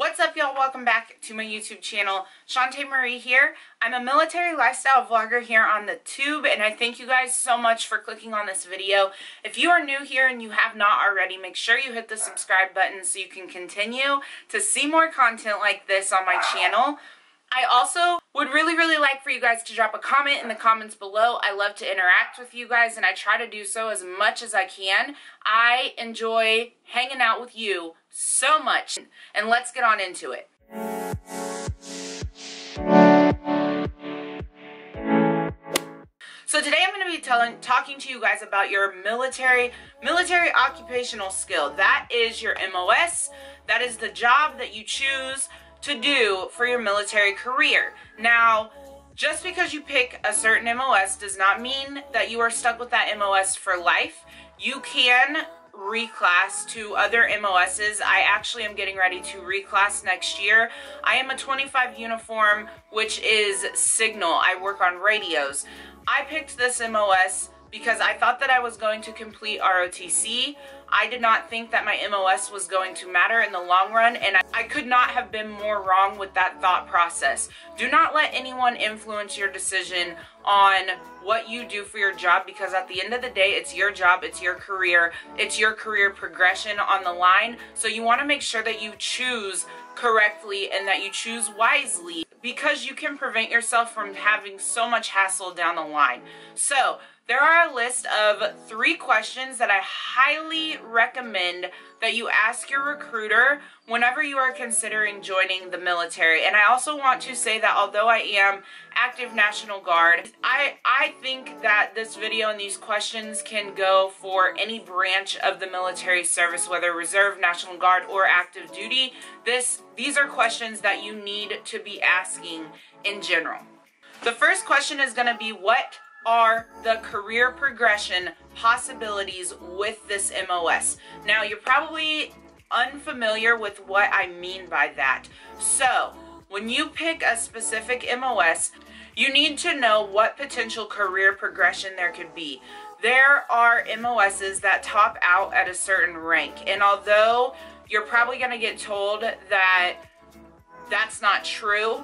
What's up, y'all? Welcome back to my YouTube channel. Seanta Marie here. I'm a military lifestyle vlogger here on the tube, and I thank you guys so much for clicking on this video. If you are new here and you have not already, make sure you hit the subscribe button so you can continue to see more content like this on my channel. I also would really like for you guys to drop a comment in the comments below. I love to interact with you guys, and I try to do so as much as I can. I enjoy hanging out with you so much, and let's get on into it. So today I'm going to be talking to you guys about your military occupational skill. That is your MOS. That is the job that you choose to do for your military career. Now, just because you pick a certain MOS does not mean that you are stuck with that MOS for life. You can reclass to other MOSs. I actually am getting ready to reclass next year. I am a 25 uniform, which is signal. I work on radios. I picked this MOS because I thought that I was going to complete ROTC. I did not think that my MOS was going to matter in the long run, and I could not have been more wrong with that thought process. Do not let anyone influence your decision on what you do for your job, because at the end of the day, it's your job, it's your career progression on the line. So you want to make sure that you choose correctly and that you choose wisely, because you can prevent yourself from having so much hassle down the line. So there are a list of 3 questions that I highly recommend that you ask your recruiter whenever you are considering joining the military. And I also want to say that although I am active National Guard, I think that this video and these questions can go for any branch of the military service, whether reserve, National Guard, or active duty. These are questions that you need to be asking in general. The first question is going to be, what are the career progression possibilities with this MOS? Now, you're probably unfamiliar with what I mean by that. So when you pick a specific MOS, you need to know what potential career progression there could be. There are MOSs that top out at a certain rank, and although you're probably going to get told that that's not true,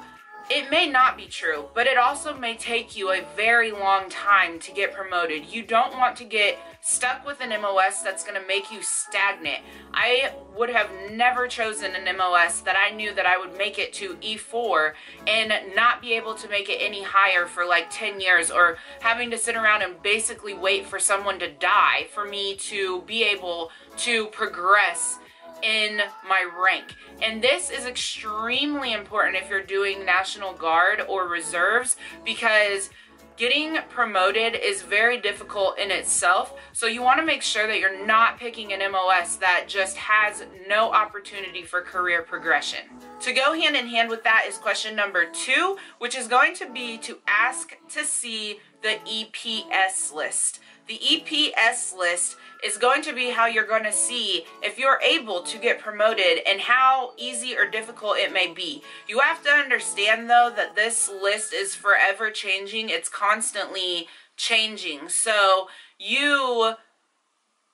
it may not be true, but it also may take you a very long time to get promoted. You don't want to get stuck with an MOS that's going to make you stagnant. I would have never chosen an MOS that I knew that I would make it to E4 and not be able to make it any higher for like 10 years, or having to sit around and basically wait for someone to die for me to be able to progress in my rank. And this is extremely important if you're doing National Guard or reserves, because getting promoted is very difficult in itself. So you want to make sure that you're not picking an MOS that just has no opportunity for career progression. To go hand in hand with that is question number 2, which is going to be to ask to see the EPS list. The EPS list is going to be how you're going to see if you're able to get promoted and how easy or difficult it may be. You have to understand, though, that this list is forever changing. It's constantly changing. So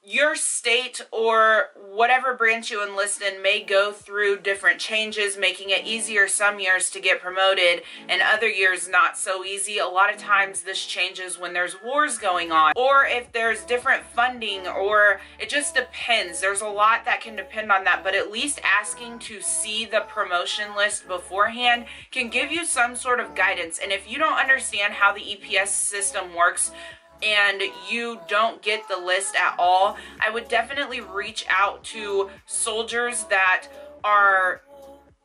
your state or whatever branch you enlist in may go through different changes, making it easier some years to get promoted and other years not so easy. A lot of times this changes when there's wars going on, or if there's different funding, or it just depends. There's a lot that can depend on that, but at least asking to see the promotion list beforehand can give you some sort of guidance. And if you don't understand how the EPS system works, and you don't get the list at all, I would definitely reach out to soldiers that are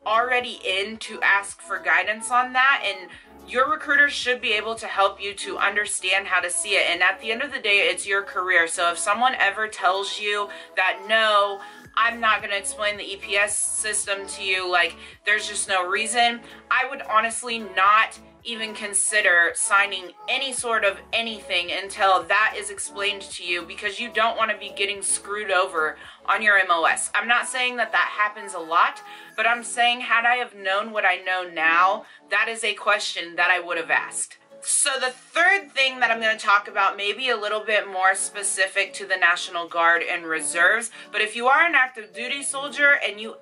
already in to ask for guidance on that, and your recruiter should be able to help you to understand how to see it. And at the end of the day, it's your career. So if someone ever tells you that, no, I'm not going to explain the EPS system to you, like there's just no reason, I would honestly not even consider signing any sort of anything until that is explained to you, because you don't want to be getting screwed over on your MOS. I'm not saying that that happens a lot, but I'm saying, had I have known what I know now, that is a question that I would have asked. So the third thing that I'm going to talk about may be a little bit more specific to the National Guard and reserves, but if you are an active duty soldier and you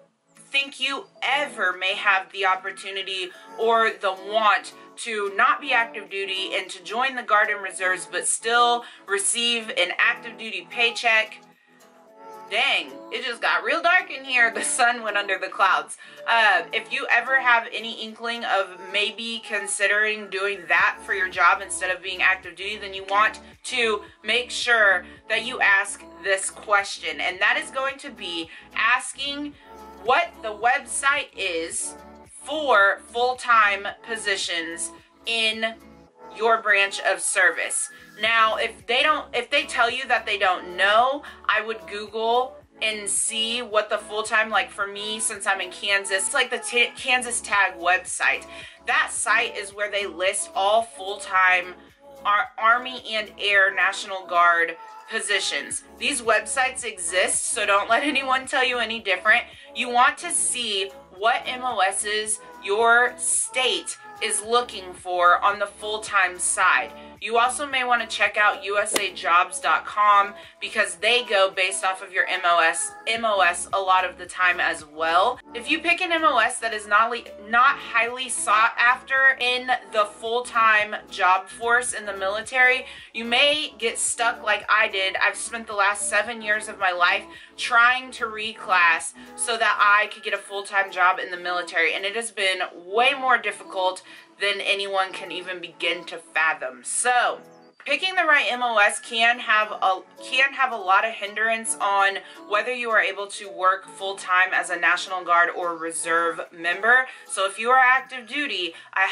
think you ever may have the opportunity or the want to not be active duty and to join the Guard and Reserves but still receive an active duty paycheck. Dang, it just got real dark in here. The sun went under the clouds. If you ever have any inkling of maybe considering doing that for your job instead of being active duty, then you want to make sure that you ask this question. And that is going to be asking what the website is for full-time positions in your branch of service. Now, if they tell you that they don't know, I would Google and see what the full-time, like for me, since I'm in Kansas, it's like the Kansas Tag website. That site is where they list all full-time Army and Air National Guard positions. These websites exist, so don't let anyone tell you any different. You want to see what MOSs your state is looking for on the full-time side. You also may want to check out usajobs.com because they go based off of your MOS a lot of the time as well. If you pick an MOS that is not highly sought after in the full-time job force in the military, you may get stuck like I did. I've spent the last 7 years of my life trying to reclass so that I could get a full-time job in the military, and it has been way more difficult than anyone can even begin to fathom. So, picking the right MOS can have a lot of hindrance on whether you are able to work full-time as a National Guard or Reserve member. So if you are active duty, I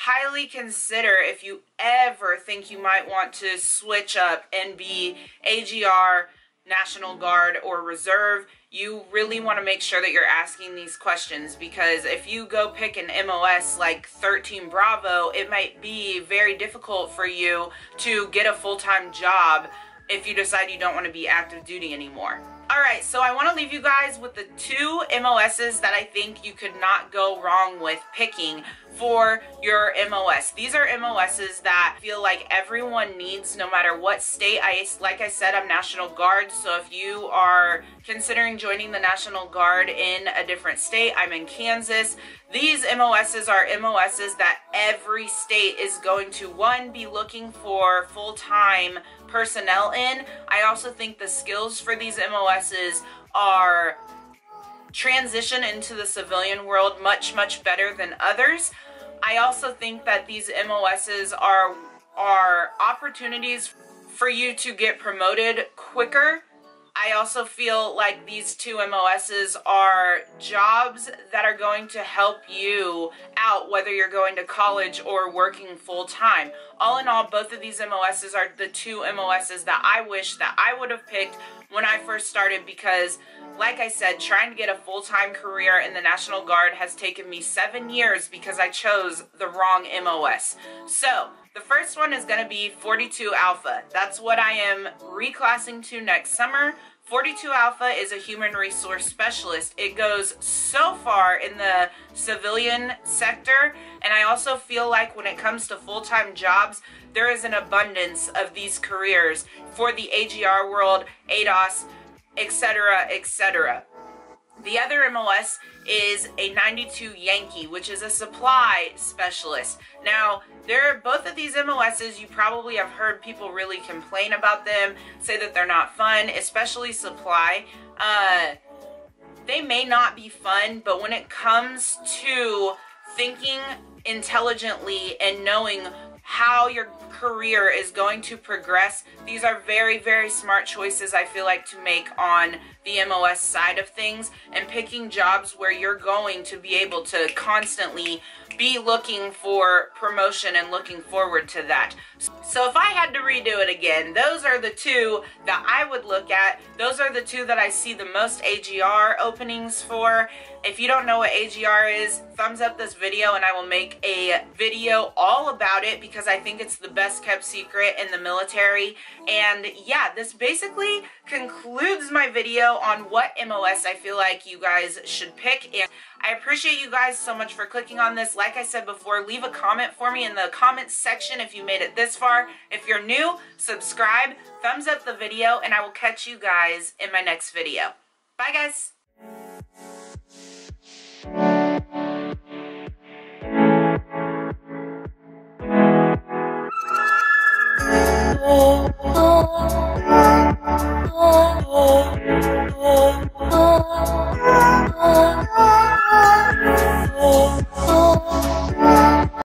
highly consider if you ever think you might want to switch up and be AGR, National Guard, or Reserve. You really want to make sure that you're asking these questions, because if you go pick an MOS like 13 Bravo, it might be very difficult for you to get a full-time job if you decide you don't want to be active duty anymore. All right, so I want to leave you guys with the two MOSs that I think you could not go wrong with picking for your MOS. These are MOSs that I feel like everyone needs no matter what state. Like I said, I'm National Guard, so if you are considering joining the National Guard in a different state, I'm in Kansas. These MOSs are MOSs that every state is going to, one, be looking for full-time personnel in. I also think the skills for these MOSs are transition into the civilian world much better than others. I also think that these MOSs are opportunities for you to get promoted quicker. I also feel like these two MOSs are jobs that are going to help you out whether you're going to college or working full-time. All in all, both of these MOSs are the two MOSs that I wish that I would have picked when I first started, because like I said, trying to get a full-time career in the National Guard has taken me 7 years because I chose the wrong MOS. So, the first one is going to be 42 Alpha. That's what I am reclassing to next summer. 42 Alpha is a human resource specialist. It goes so far in the civilian sector, and I also feel like when it comes to full-time jobs, there is an abundance of these careers for the AGR world, ADOS, etc., etc. The other MOS is a 92 Yankee, which is a supply specialist. Now, both of these MOSs, you probably have heard people really complain about them, say that they're not fun, especially supply. They may not be fun, but when it comes to thinking intelligently and knowing how your career is going to progress, these are very smart choices I feel like to make on the MOS side of things, and picking jobs where you're going to be able to constantly be looking for promotion and looking forward to that. So if I had to redo it again, those are the two that I would look at. Those are the two that I see the most AGR openings for. If you don't know what AGR is, thumbs up this video and I will make a video all about it, because I think it's the best kept secret in the military. And yeah, this basically concludes my video on what MOS I feel like you guys should pick. And I appreciate you guys so much for clicking on this. Like I said before, leave a comment for me in the comments section if you made it this far. If you're new, subscribe, thumbs up the video, and I will catch you guys in my next video. Bye guys!